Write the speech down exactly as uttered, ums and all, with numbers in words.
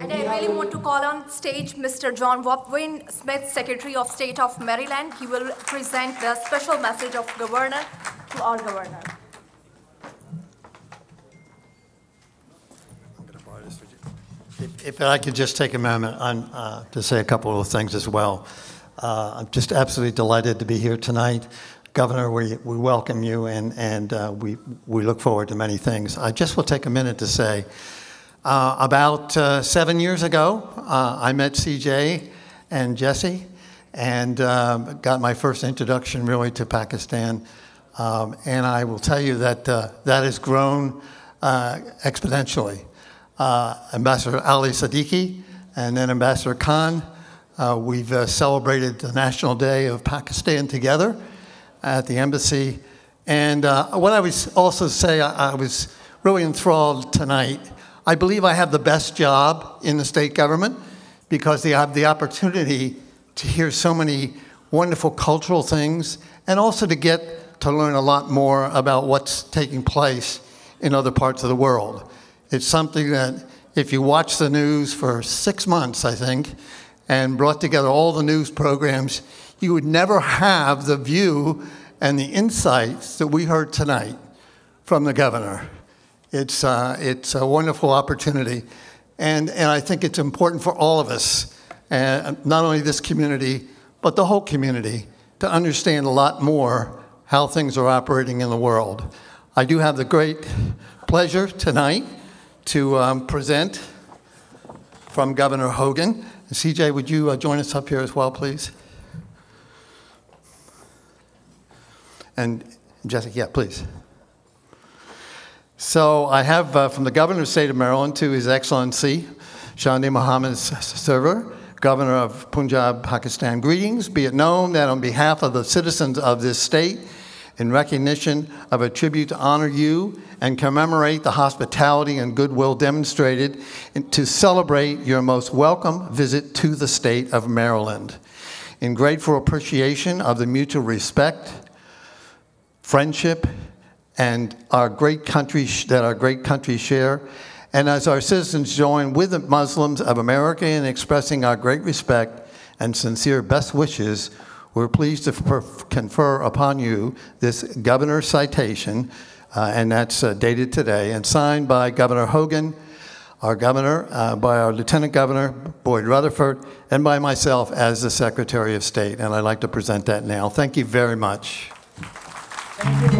And I really want to call on stage Mister John Wobensmith Smith, Secretary of State of Maryland. He will present the special message of Governor to our Governor. If, if I could just take a moment on, uh, to say a couple of things as well. Uh, I'm just absolutely delighted to be here tonight. Governor, we, we welcome you, and, and uh, we, we look forward to many things. I just will take a minute to say, Uh, about uh, seven years ago, uh, I met C J and Jesse, and um, got my first introduction really to Pakistan. Um, and I will tell you that uh, that has grown uh, exponentially. Uh, Ambassador Ali Siddiqui and then Ambassador Khan, uh, we've uh, celebrated the National Day of Pakistan together at the embassy. And uh, what I would also say, I, I was really enthralled tonight. I believe I have the best job in the state government because they have the opportunity to hear so many wonderful cultural things, and also to get to learn a lot more about what's taking place in other parts of the world. It's something that if you watch the news for six months, I think, and brought together all the news programs, you would never have the view and the insights that we heard tonight from the governor. It's, uh, it's a wonderful opportunity, and, and I think it's important for all of us, uh, not only this community, but the whole community, to understand a lot more how things are operating in the world. I do have the great pleasure tonight to um, present from Governor Hogan. C J, would you uh, join us up here as well, please? And Jessica, yeah, please. So I have uh, from the Governor of the State of Maryland to His Excellency Chaudhry Sarwar, Governor of Punjab, Pakistan, greetings. Be it known that on behalf of the citizens of this state, in recognition of a tribute to honor you and commemorate the hospitality and goodwill demonstrated to celebrate your most welcome visit to the state of Maryland. In grateful appreciation of the mutual respect, friendship, and our great country that our great country share, and as our citizens join with the Muslims of America in expressing our great respect and sincere best wishes, we're pleased to confer upon you this Governor citation, uh, and that's uh, dated today and signed by Governor Hogan, our Governor, uh, by our Lieutenant Governor Boyd Rutherford, and by myself as the Secretary of State. And I'd like to present that now. Thank you very much. Thank you.